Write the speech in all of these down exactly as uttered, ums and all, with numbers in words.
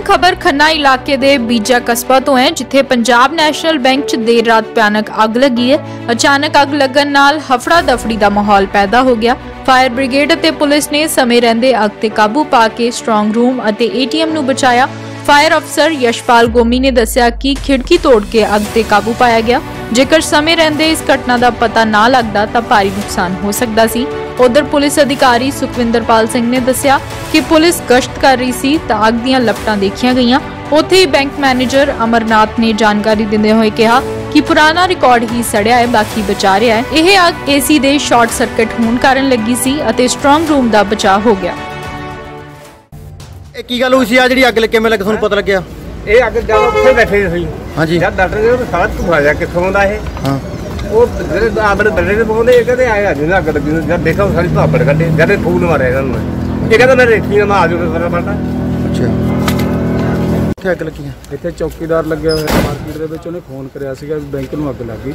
अहम खबर खन्ना इलाके दे बीजा कस्बा तो है जिथे पंजाब नैशनल बैंक च देर रात भयानक अग लगी है। अचानक अग लगन नाल हफड़ा दफड़ी का माहौल पैदा हो गया। फायर ब्रिगेड ते पुलिस ने समय रहिंदे अग ते काबू पा के स्ट्रांग रूम अते एटीएम नू बचाया। फायर अफसर यशपाल गोमी ने दस्सिया कि खिड़की तोड़ के अग ते काबू पाया गया। जेकर समय रहिंदे इस घटना का पता ना लगदा तां भारी नुकसान हो सकदा सी। उधर पुलिस अधिकारी सुखविंद्रपाल सिंह ने दस्सिया कि पुलिस गश्त कर रही सी तां अग दीयां लपटां देखियां गईयां। उत्थे ही बैंक मैनेजर अमरनाथ ने जानकारी दिंदे होए कहा कि पुराना रिकॉर्ड ही सड़िया है, बाकी बचा रहा है। यह अग एसी दे शॉर्ट सर्किट होण कारण लगी सी अते स्ट्रांग रूम दा बचाव हो गया। ਕੀ ਗੱਲ ਹੋਈ ਸੀ ਆ ਜਿਹੜੀ ਅੱਗ ਲੱਗੇ ਮੈਨੂੰ ਲੱਗ ਤੁਹਾਨੂੰ ਪਤਾ ਲੱਗਿਆ ਇਹ ਅੱਗ ਜਾਂ ਉੱਥੇ ਬੈਠੇ ਹੋਈ ਹਾਂਜੀ ਜਦ ਡਾਕਟਰ ਜੀ ਉਹ ਸਾਰਾ ਧੂਆ ਜਾ ਕਿੱਥੋਂ ਦਾ ਇਹ ਹਾਂ ਉਹ ਜਿਹੜੇ ਆਪਣੇ ਬੱਲੇ ਦੇ ਪਾਉਂਦੇ ਇਹ ਕਹਿੰਦੇ ਆਏ ਅੱਜ ਨਾ ਅੱਗ ਲੱਗੀ ਜਦ ਦੇਖਾ ਸਾਰੀ ਧਾਪੜ ਕੱਢੇ ਜਦ ਫੂਲ ਮਾਰਿਆ ਇਹਨਾਂ ਨੂੰ ਇਹ ਕਹਿੰਦਾ ਮੈਂ ਰੇਠੀਆਂ ਨਾਲ ਆ ਜਾਊਗਾ ਸਾਰਾ ਬੰਦਾ ਅੱਛਾ ਇੱਥੇ ਅੱਗ ਲੱਗੀ ਇੱਥੇ ਚੌਕੀਦਾਰ ਲੱਗਿਆ ਹੋਇਆ ਮਾਰਕੀਟ ਦੇ ਵਿੱਚ ਉਹਨੇ ਫੋਨ ਕਰਿਆ ਸੀਗਾ ਵੀ ਬੈਂਕ ਨੂੰ ਅੱਗ ਲੱਗੀ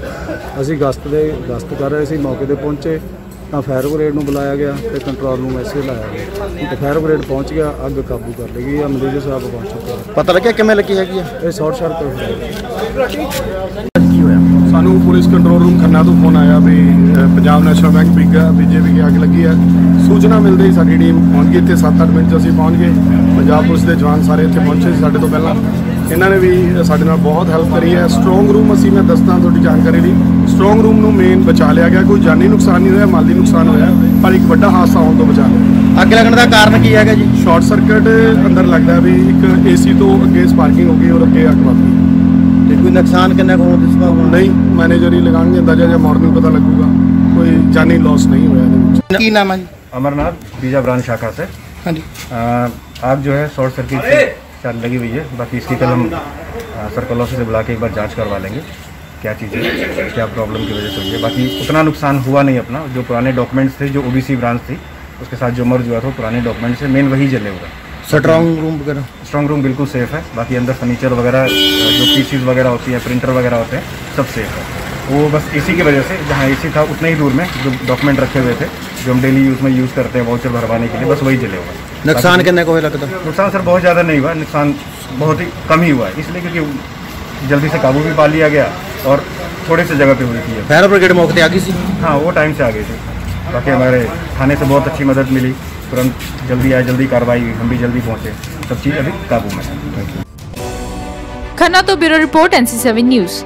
ਅਸੀਂ ਗਸ਼ਤ ਦੇ ਗਸ਼ਤ ਕਰ ਰਹੇ ਸੀ ਮੌਕੇ ਤੇ ਪਹੁੰਚੇ ਤਾਂ ਫਾਇਰ ਬ੍ਰਿਗੇਡ ਨੂੰ ਬੁਲਾਇਆ ਗਿਆ ਤੇ ਕੰਟਰੋਲ ਨੂੰ ਮੈਸੇਜ ਲਾਇਆ ਗਿਆ ਤੇ ਫਾਇਰ ਬ੍ਰਿਗੇਡ ਪਹੁੰਚ ਗਿਆ ਅੱਗ ਕਾਬੂ ਕਰ ਲਈ ਗਈ ਆ ਮੈਨੇਜਰ ਸਾਹਿਬ ਪਹੁੰਚ ਚੁੱਕੇ ਪਤਾ ਲੱਗਿਆ ਕਿਵੇਂ ਲੱਗੀ ਹੈਗੀ ਆ ਇਹ ਸ਼ਾਰਟ ਸਰਕਟ ਹੋਇਆ ਸਾਨੂੰ ਪੁਲਿਸ ਕੰਟਰੋਲ ਰੂਮ ਖੰਨਾ ਤੋਂ ਫੋਨ ਆਇਆ ਵੀ ਪੰਜਾਬ ਨੈਸ਼ਨਲ ਬੈਂਕ ਬਿੱਗਾ ਵਿਜੇ ਵਿਖੇ ਅੱਗ ਲੱਗੀ ਆ ਸੂਚਨਾ ਮਿਲਦੇ ਹੀ ਸਾਡੀ ਟੀਮ ਪਹੁੰਚ ਗਈ ਇੱਥੇ ਸੱਤ ਅੱਠ ਮਿੰਟ 'ਚ ਅਸੀਂ ਪਹੁੰਚ ਗਏ ਪੰਜਾਬ ਪੁਲਿਸ ਦੇ ਜਵਾਨ ਸਾਰੇ ਇੱਥੇ ਪਹੁੰਚੇ ਸੀ ਸਾਡੇ ਤੋਂ ਪਹਿਲਾਂ ਇਹਨਾਂ ਨੇ ਵੀ ਸਾਡੇ ਨਾਲ ਬਹੁਤ ਹੈਲਪ ਕਰੀ ਹੈ ਸਟਰੋਂਗ ਰੂਮ ਅਸੀਂ ਮੈਂ ਦੱਸਦਾ ਤੁਹਾਡੀ ਜਾਣਕਾਰੀ ਲਈ ਸਟਰੋਂਗ ਰੂਮ ਨੂੰ ਮੇਨ ਬਚਾ ਲਿਆ ਗਿਆ ਕੋਈ ਜਾਨੀ ਨੁਕਸਾਨ ਨਹੀਂ ਹੋਇਆ ਮਾਲੀ ਨੁਕਸਾਨ ਹੋਇਆ ਪਰ ਇੱਕ ਵੱਡਾ ਹਾਦਸਾ ਹੋਣ ਤੋਂ ਬਚਾ ਲਿਆ ਅੱਗ ਲੱਗਣ ਦਾ ਕਾਰਨ ਕੀ ਹੈਗਾ ਜੀ ਸ਼ਾਰਟ ਸਰਕਟ ਅੰਦਰ ਲੱਗਦਾ ਵੀ ਇੱਕ ਏਸੀ ਤੋਂ ਅੱਗੇ ਸਪਾਰਕਿੰਗ ਹੋ ਗਈ ਔਰ ਅੱਗੇ ਅੱਗ ਵੱਧ ਗਈ ਤੇ ਕੋਈ ਨੁਕਸਾਨ ਕਿੰਨਾ ਕੁ ਹੋਣ ਦੀ ਸੰਭਾਵਨਾ ਨਹੀਂ ਮੈਨੇਜਰ ਹੀ ਲਗਾਉਣਗੇ ਅੰਦਾਜ਼ਾ ਜਾਂ ਮਾਰਨਿੰਗ ਪਤਾ ਲੱਗੂਗਾ ਕੋਈ ਜਾਨੀ ਲੋਸ ਨਹੀਂ ਹੋਇਆ ਇਹਦੇ ਵਿੱਚ ਕੀ ਨਾਮ ਹੈ ਜੀ ਅਮਰਨਾਥ ਬੀਜਾ ਬ੍ਰਾਂਚ ਸ਼ਾਖਾ ਸੇ हाँ जी आग जो है शॉर्ट सर्किट से लगी हुई है। बाकी इसकी कल हम सर्कल ऑफिस से बुला के एक बार जांच करवा लेंगे क्या चीज़ें क्या प्रॉब्लम की वजह से हुई है। बाकी उतना नुकसान हुआ नहीं अपना जो पुराने डॉक्यूमेंट्स थे जो ओबीसी ब्रांच थी उसके साथ जो मर्ज हुआ था पुराने डॉक्यूमेंट्स से मेन वही जले हुआ स्ट्रॉन्ग रूम वगैरह स्ट्रॉन्ग रूम बिल्कुल सेफ़ है। बाकी अंदर फर्नीचर वगैरह जो पीसीज वगैरह होती है प्रिंटर वगैरह होते हैं सब सेफ़ है। वो बस एसी की वजह से जहाँ एसी था उतने ही दूर में जो डॉक्यूमेंट रखे हुए थे जो हम डेली यूज़ में यूज़ करते हैं वाउचर भरवाने के लिए बस वही जले हुआ। नुकसान कितने को लगता है? नुकसान सर बहुत ज़्यादा नहीं हुआ, नुकसान बहुत ही कम ही हुआ है इसलिए क्योंकि जल्दी से काबू भी पा लिया गया और थोड़े से जगह पे हुई थी। फायर ब्रिगेड मौके आ गई थी, हाँ वो टाइम से आ गई थी। बाकी हमारे थाने से बहुत अच्छी मदद मिली, तुरंत जल्दी आए, जल्दी कार्रवाई हुई, हम भी जल्दी पहुँचे, सब चीज़ अभी काबू में है। खन्ना तो bureau report N C seven news.